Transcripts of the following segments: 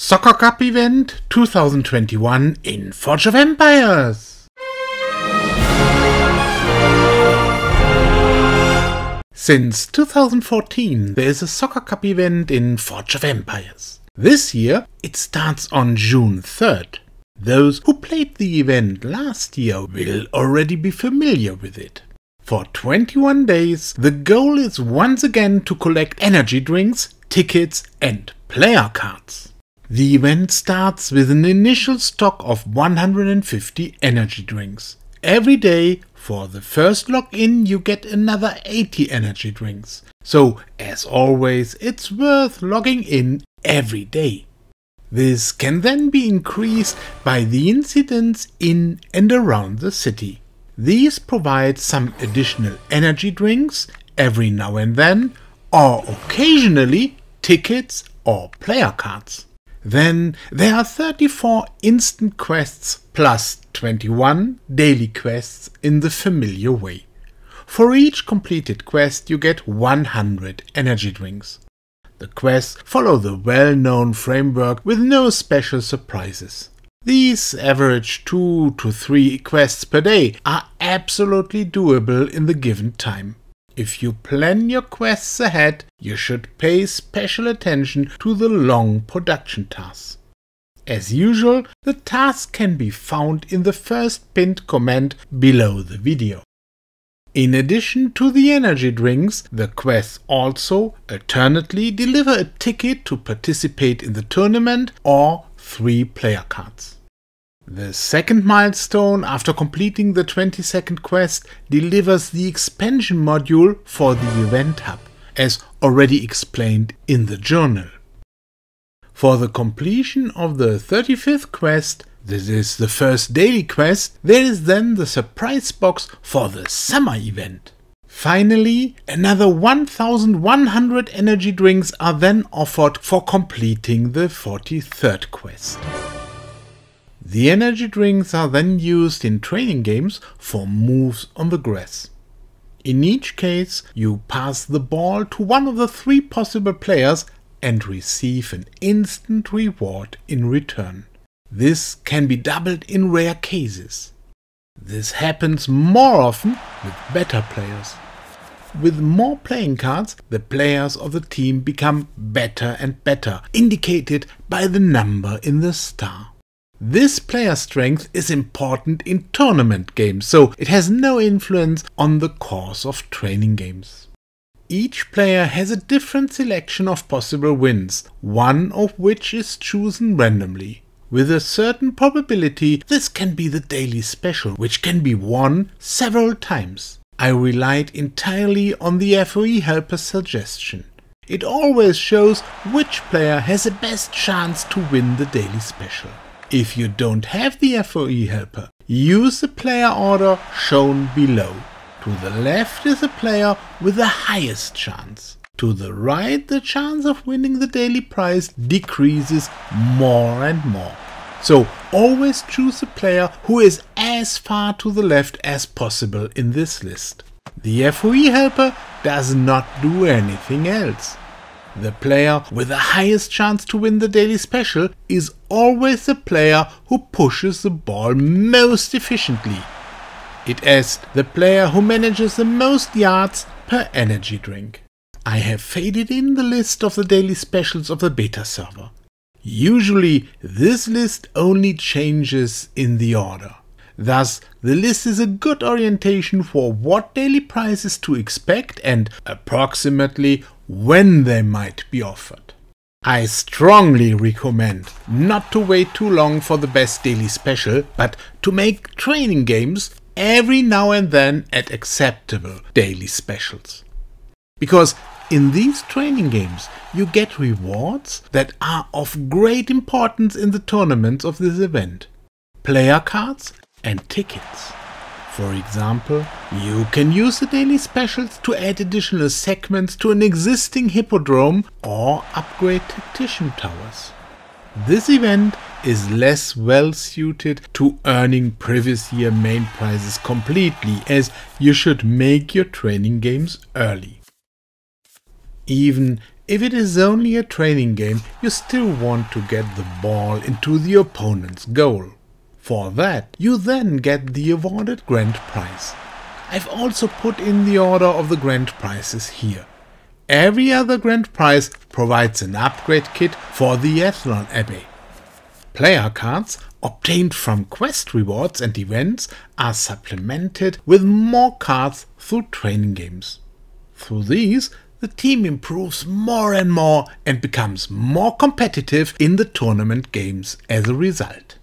Soccer Cup Event 2021 in Forge of Empires! Since 2014 there is a Soccer Cup event in Forge of Empires. This year it starts on June 3rd. Those who played the event last year will already be familiar with it. For 21 days the goal is once again to collect energy drinks, tickets and player cards. The event starts with an initial stock of 150 energy drinks. Every day for the first login you get another 80 energy drinks. So, as always, it's worth logging in every day. This can then be increased by the incidents in and around the city. These provide some additional energy drinks every now and then, or occasionally tickets or player cards. Then there are 34 instant quests plus 21 daily quests in the familiar way. For each completed quest you get 100 energy drinks. The quests follow the well-known framework with no special surprises. These average 2 to 3 quests per day are absolutely doable in the given time. If you plan your quests ahead, you should pay special attention to the long production tasks. As usual, the task can be found in the first pinned comment below the video. In addition to the energy drinks, the quests also alternately deliver a ticket to participate in the tournament or 3 player cards. The second milestone after completing the 22nd quest delivers the expansion module for the event hub, as already explained in the journal. For the completion of the 35th quest, this is the first daily quest, there is then the surprise box for the summer event. Finally, another 1100 energy drinks are then offered for completing the 43rd quest. The energy drinks are then used in training games for moves on the grass. In each case, you pass the ball to one of the 3 possible players and receive an instant reward in return. This can be doubled in rare cases. This happens more often with better players. With more playing cards, the players of the team become better and better, indicated by the number in the star. This player strength is important in tournament games, so it has no influence on the course of training games. Each player has a different selection of possible wins, one of which is chosen randomly. With a certain probability, this can be the daily special, which can be won several times. I relied entirely on the FOE helper's suggestion. It always shows which player has the best chance to win the daily special. If you don't have the FOE helper, use the player order shown below. To the left is the player with the highest chance. To the right, the chance of winning the daily prize decreases more and more. So always choose a player who is as far to the left as possible in this list. The FOE helper does not do anything else. The player with the highest chance to win the daily special is always the player who pushes the ball most efficiently. It is the player who manages the most yards per energy drink. I have faded in the list of the daily specials of the beta server. Usually this list only changes in the order. Thus, the list is a good orientation for what daily prizes to expect and approximately when they might be offered. I strongly recommend not to wait too long for the best daily special, but to make training games every now and then at acceptable daily specials. Because in these training games you get rewards that are of great importance in the tournaments of this event. Player cards and tickets. For example, you can use the daily specials to add additional segments to an existing Hippodrome or upgrade Tactician Towers. This event is less well suited to earning previous year main prizes completely, as you should make your training games early. Even If it is only a training game, you still want to get the ball into the opponent's goal. For that, you then get the awarded grand prize. I've also put in the order of the grand prizes here. Every other grand prize provides an upgrade kit for the Athlon Abbey. Player cards obtained from quest rewards and events are supplemented with more cards through training games. Through these, the team improves more and more and becomes more competitive in the tournament games as a result.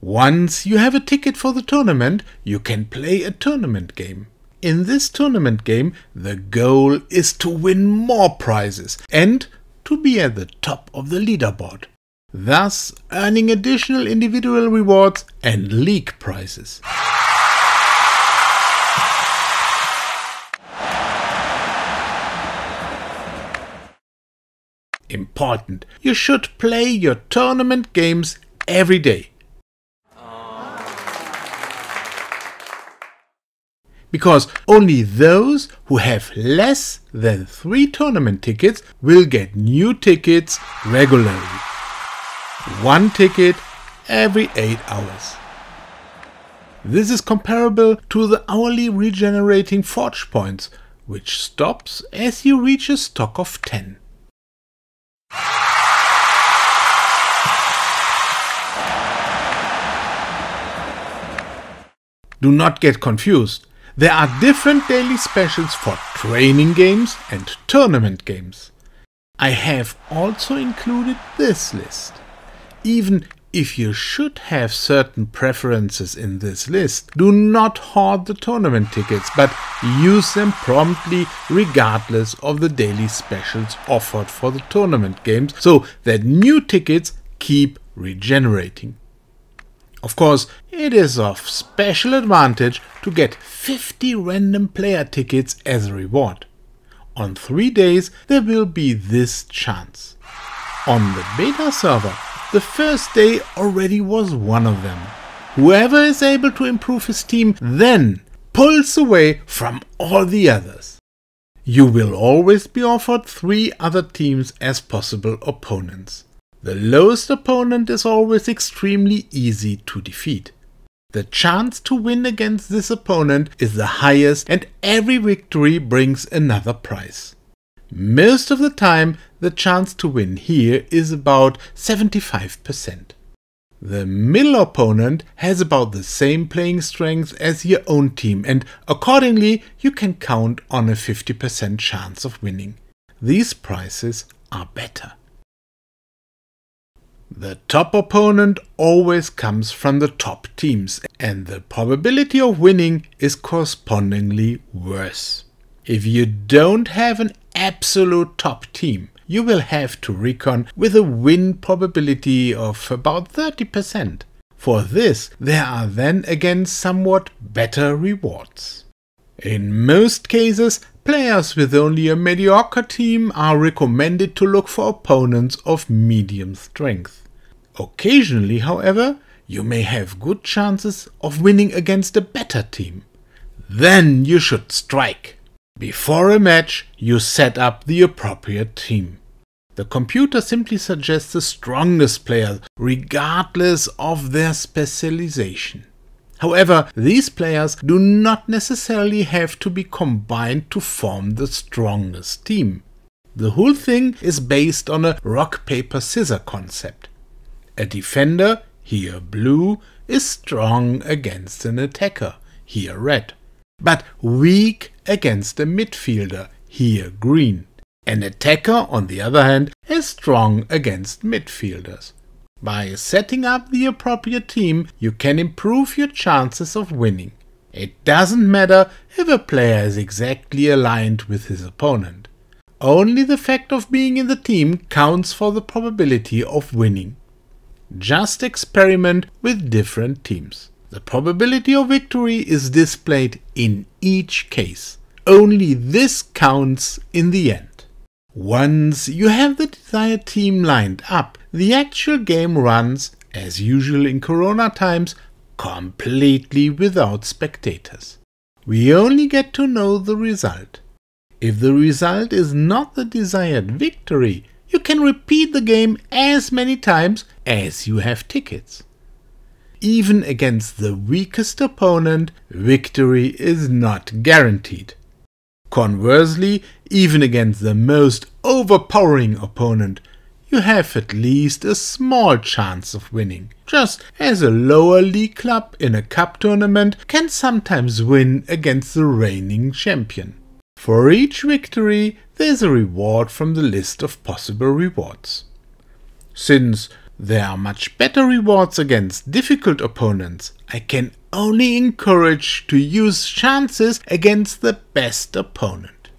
Once you have a ticket for the tournament, you can play a tournament game. In this tournament game, the goal is to win more prizes and to be at the top of the leaderboard, thus earning additional individual rewards and league prizes. Important, you should play your tournament games every day. Because only those who have less than 3 tournament tickets will get new tickets regularly. 1 ticket every 8 hours. This is comparable to the hourly regenerating Forge points, which stops as you reach a stock of 10. Do not get confused. There are different daily specials for training games and tournament games. I have also included this list. Even if you should have certain preferences in this list, do not hoard the tournament tickets, but use them promptly regardless of the daily specials offered for the tournament games, so that new tickets keep regenerating. Of course, it is of special advantage to get 50 random player tickets as a reward. On 3 days there will be this chance. On the beta server, the first day already was one of them. Whoever is able to improve his team then pulls away from all the others. You will always be offered 3 other teams as possible opponents. The lowest opponent is always extremely easy to defeat. The chance to win against this opponent is the highest, and every victory brings another prize. Most of the time, the chance to win here is about 75%. The middle opponent has about the same playing strength as your own team, and accordingly you can count on a 50% chance of winning. These prizes are better. The top opponent always comes from the top teams, and the probability of winning is correspondingly worse. If you don't have an absolute top team, you will have to recon with a win probability of about 30%. For this, there are then again somewhat better rewards. In most cases, players with only a mediocre team are recommended to look for opponents of medium strength. Occasionally, however, you may have good chances of winning against a better team. Then you should strike. Before a match, you set up the appropriate team. The computer simply suggests the strongest player, regardless of their specialization. However, these players do not necessarily have to be combined to form the strongest team. The whole thing is based on a rock-paper-scissor concept. A defender, here blue, is strong against an attacker, here red, but weak against a midfielder, here green. An attacker, on the other hand, is strong against midfielders. By setting up the appropriate team, you can improve your chances of winning. It doesn't matter if a player is exactly aligned with his opponent. Only the fact of being in the team counts for the probability of winning. Just experiment with different teams. The probability of victory is displayed in each case. Only this counts in the end. Once you have the desired team lined up, the actual game runs, as usual in Corona times, completely without spectators. We only get to know the result. If the result is not the desired victory, you can repeat the game as many times as you have tickets. Even against the weakest opponent, victory is not guaranteed. Conversely, even against the most overpowering opponent, you have at least a small chance of winning, just as a lower league club in a cup tournament can sometimes win against the reigning champion. For each victory, there's a reward from the list of possible rewards. Since there are much better rewards against difficult opponents, I can only encourage to use chances against the best opponent.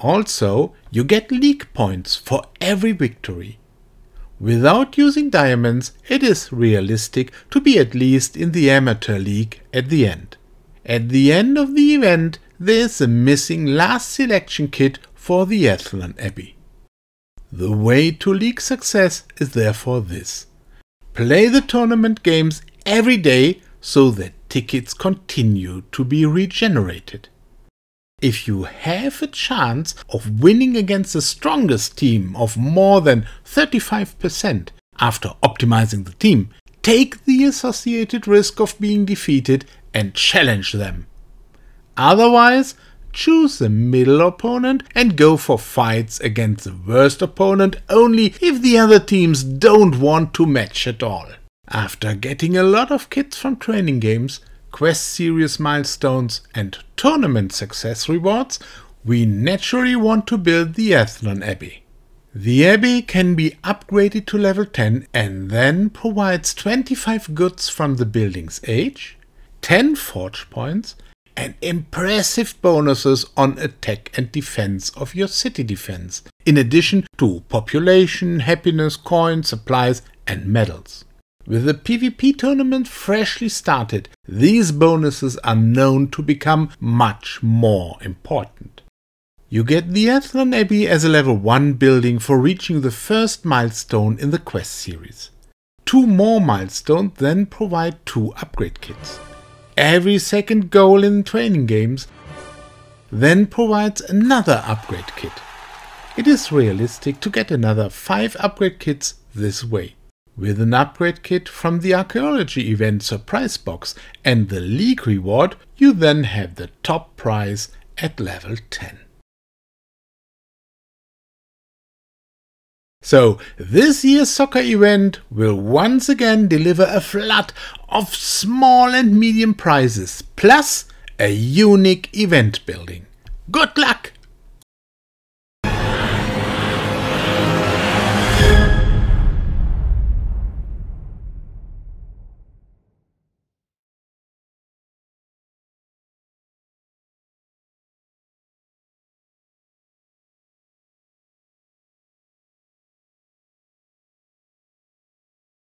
Also, you get league points for every victory. Without using diamonds, it is realistic to be at least in the amateur league at the end. At the end of the event, there is a missing last selection kit for the Athlon Abbey. The way to league success is therefore this. Play the tournament games every day so that tickets continue to be regenerated. If you have a chance of winning against the strongest team of more than 35% after optimizing the team, take the associated risk of being defeated and challenge them. Otherwise, choose a middle opponent and go for fights against the worst opponent only if the other teams don't want to match at all. After getting a lot of kits from training games, quest series milestones and tournament success rewards, we naturally want to build the Athlon Abbey. The Abbey can be upgraded to level 10 and then provides 25 goods from the building's age, 10 forge points and impressive bonuses on attack and defense of your city defense, in addition to population, happiness, coins, supplies and medals. With the PvP tournament freshly started, these bonuses are known to become much more important. You get the Athlon Abbey as a level 1 building for reaching the first milestone in the quest series. 2 more milestones then provide 2 upgrade kits. Every second goal in training games then provides another upgrade kit. It is realistic to get another 5 upgrade kits this way. With an upgrade kit from the archaeology event surprise box and the league reward, you then have the top prize at level 10. So, this year's soccer event will once again deliver a flood of small and medium prizes, plus a unique event building. Good luck!